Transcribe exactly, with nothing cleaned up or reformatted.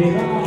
Hera.